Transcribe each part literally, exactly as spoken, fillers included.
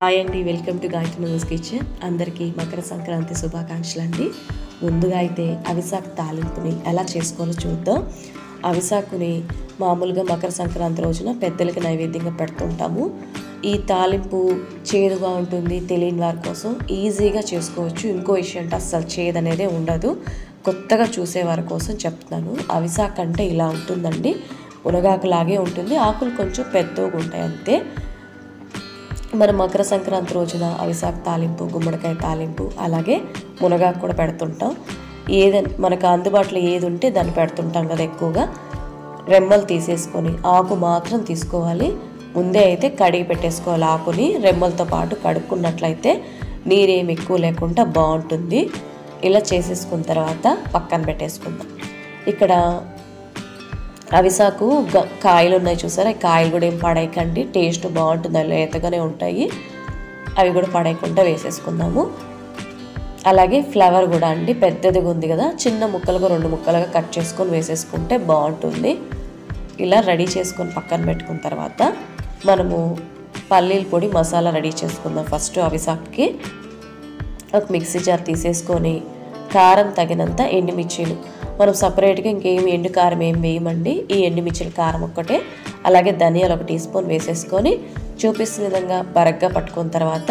Hi అండి, welcome to Gayatri నందు kitchen. అందరికీ మకర సంక్రాంతి శుభాకాంక్షలు అండి. ముందుగా అయితే అవిసాకు తాలింపుని ఎలా చేసుకోవాలో చూద్దాం. అవిసాకుని మామూలుగా మకర సంక్రాంతి రోజున పెద్దలకు నైవేద్యంగా పెడుతుంటాము. ఈ తాలింపు చేదుగా ఉంటుంది, తెలియని వారి కోసం ఈజీగా చేసుకోవచ్చు. ఇంకో విషయం అంటే అస్సలు చేదు అనేది ఉండదు. కొత్తగా చూసేవారి కోసం చెప్తున్నాను. అవిసాకు అంటే ఇలా ఉంటుందండి, మునగాకులాగే ఉంటుంది. ఆకులు కొంచెం పెద్దగా ఉంటాయి అంతే. మరి మకర సంక్రాంతి రోజున అవిసాకు తాలింపు, గుమ్మడికాయ తాలింపు, అలాగే మునగాకు కూడా పెడుతుంటాం. ఏద మనకు అందుబాటులో ఏది ఉంటే దాన్ని పెడుతుంటాం కదా. ఎక్కువగా రెమ్మలు తీసేసుకొని ఆకు మాత్రం తీసుకోవాలి. ముందే అయితే కడిగి పెట్టేసుకోవాలి. ఆకుని రెమ్మలతో పాటు కడుక్కున్నట్లయితే నీరేమి ఎక్కువ లేకుండా బాగుంటుంది. ఇలా చేసేసుకున్న తర్వాత పక్కన పెట్టేసుకుందాం. ఇక్కడ అవిసాకు కాయలు ఉన్నాయి చూసారా, కాయలు కూడా ఏం పడేయకండి, టేస్ట్ బాగుంటుంది, లేతగానే ఉంటాయి. అవి కూడా పడేయకుండా వేసేసుకుందాము. అలాగే ఫ్లవర్ కూడా అండి, పెద్దదిగా ఉంది కదా, చిన్న ముక్కలుగా రెండు ముక్కలుగా కట్ చేసుకొని వేసేసుకుంటే బాగుంటుంది. ఇలా రెడీ చేసుకొని పక్కన పెట్టుకున్న తర్వాత మనము పల్లీల పొడి మసాలా రెడీ చేసుకుందాం. ఫస్ట్ అవిసాకుకి ఒక మిక్సీ జార్ తీసేసుకొని కారం తగినంత ఎండుమిర్చిలు, మనం సపరేట్గా ఇంకేం ఎండు కారం ఏం వేయమండి, ఈ ఎండుమిర్చిల కారం ఒక్కటే, అలాగే ధనియాలు ఒక టీ స్పూన్ వేసేసుకొని చూపిస్తున్న విధంగా బరగ్గా పట్టుకున్న తర్వాత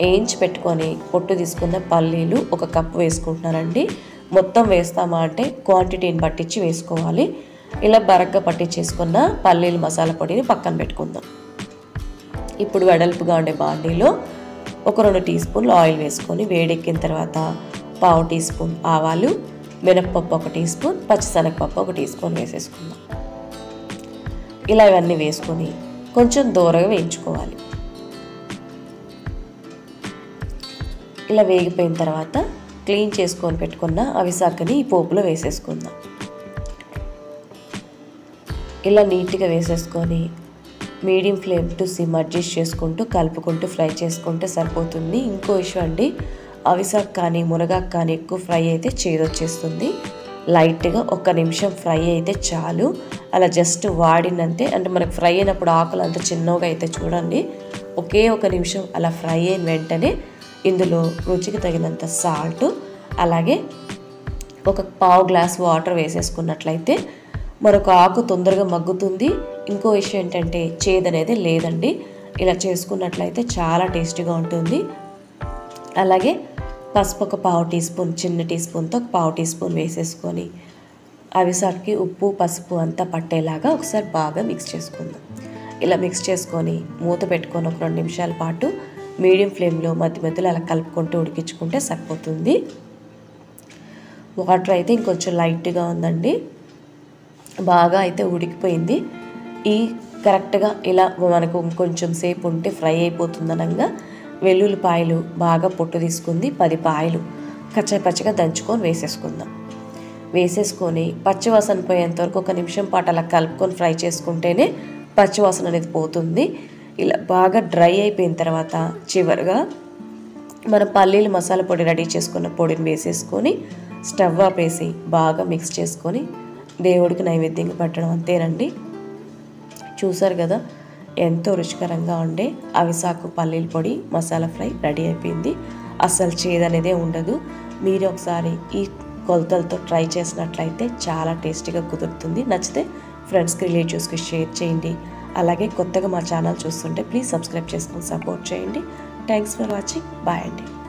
వేయించి పెట్టుకొని పొట్టు తీసుకున్న పల్లీలు ఒక కప్పు వేసుకుంటున్నానండి. మొత్తం వేస్తామా అంటే క్వాంటిటీని పట్టించి వేసుకోవాలి. ఇలా బరగ్గా పట్టించేసుకున్న పల్లీలు మసాలా పొడిని పక్కన పెట్టుకుందాం. ఇప్పుడు వెడల్పుగా ఉండే బాండీలో ఒక రెండు టీ స్పూన్లు ఆయిల్ వేసుకొని వేడెక్కిన తర్వాత పావు టీ స్పూన్ ఆవాలు, మినప్పప్పు ఒక టీ స్పూన్, పచ్చిశనగపప్పు ఒక టీ స్పూన్ వేసేసుకుందాం. ఇలా ఇవన్నీ వేసుకొని కొంచెం దూరగా వేయించుకోవాలి. ఇలా వేగిపోయిన తర్వాత క్లీన్ చేసుకొని పెట్టుకున్న అవిసాకుని ఈ పోపులో వేసేసుకుందాం. ఇలా నీట్గా వేసేసుకొని medium flame to sim adjust చేసుకుంటూ కలుపుకుంటూ ఫ్రై చేసుకుంటే సరిపోతుంది. ఇంకో విషయం అండి, అవిసాకు కానీ మునగాకు కానీ ఎక్కువ ఫ్రై అయితే చేదొచ్చేస్తుంది. లైట్గా ఒక నిమిషం ఫ్రై అయితే చాలు. అలా జస్ట్ వాడినంతే, అంటే మనకు ఫ్రై అయినప్పుడు ఆకులు అంత చిన్నగా అయితే చూడండి. ఒకే ఒక నిమిషం అలా ఫ్రై అయిన వెంటనే ఇందులో రుచికి తగినంత సాల్ట్, అలాగే ఒక పావు గ్లాస్ వాటర్ వేసేసుకున్నట్లయితే మరొక ఆకు తొందరగా మగ్గుతుంది. ఇంకో విషయం ఏంటంటే చేదు అనేది లేదండి. ఇలా చేసుకున్నట్లయితే చాలా టేస్టీగా ఉంటుంది. అలాగే పసుపు ఒక పావు టీ స్పూన్, చిన్న టీ స్పూన్తో ఒక పావు టీ స్పూన్ వేసేసుకొని అవిసాకుకి ఉప్పు పసుపు అంతా పట్టేలాగా ఒకసారి బాగా మిక్స్ చేసుకుందాం. ఇలా మిక్స్ చేసుకొని మూత పెట్టుకొని ఒక రెండు నిమిషాల పాటు మీడియం ఫ్లేమ్లో మధ్య మధ్యలో అలా కలుపుకుంటూ ఉడికించుకుంటే సరిపోతుంది. వాటర్ అయితే ఇంకొంచెం లైట్గా ఉందండి, బాగా అయితే ఉడికిపోయింది. ఈ కరెక్ట్గా ఇలా మనకు కొంచెం సేపు ఉంటే ఫ్రై అయిపోతుంది. అనగా వెల్లుల్లిపాయలు బాగా పొట్టు తీసుకుంది, పది పాయలు కచ్చపచ్చగా దంచుకొని వేసేసుకుందాం. వేసేసుకొని పచ్చివాసన పోయేంతవరకు ఒక నిమిషం పాటు అలా కలుపుకొని ఫ్రై చేసుకుంటేనే పచ్చివాసన అనేది పోతుంది. ఇలా బాగా డ్రై అయిపోయిన తర్వాత చివరిగా మనం పల్లీలు మసాలా పొడి రెడీ చేసుకున్న పొడిని వేసేసుకొని స్టవ్ ఆపేసి బాగా మిక్స్ చేసుకొని దేవుడికి నైవేద్యంగా పెట్టడం అంతేనండి. చూసారు కదా, ఎంతో రుచికరంగా ఉండే అవిసాకు పల్లీల పొడి మసాలా ఫ్రై రెడీ అయిపోయింది. అస్సలు చేదు అనేదే ఉండదు. మీరు ఒకసారి ఈ కొలతలతో ట్రై చేసినట్లయితే చాలా టేస్టీగా కుదురుతుంది. నచ్చితే ఫ్రెండ్స్కి రిలేటివ్స్కి షేర్ చేయండి. అలాగే కొత్తగా మా ఛానల్ చూస్తుంటే ప్లీజ్ సబ్స్క్రైబ్ చేసుకొని సపోర్ట్ చేయండి. Thanks for watching. బాయ్ అండి.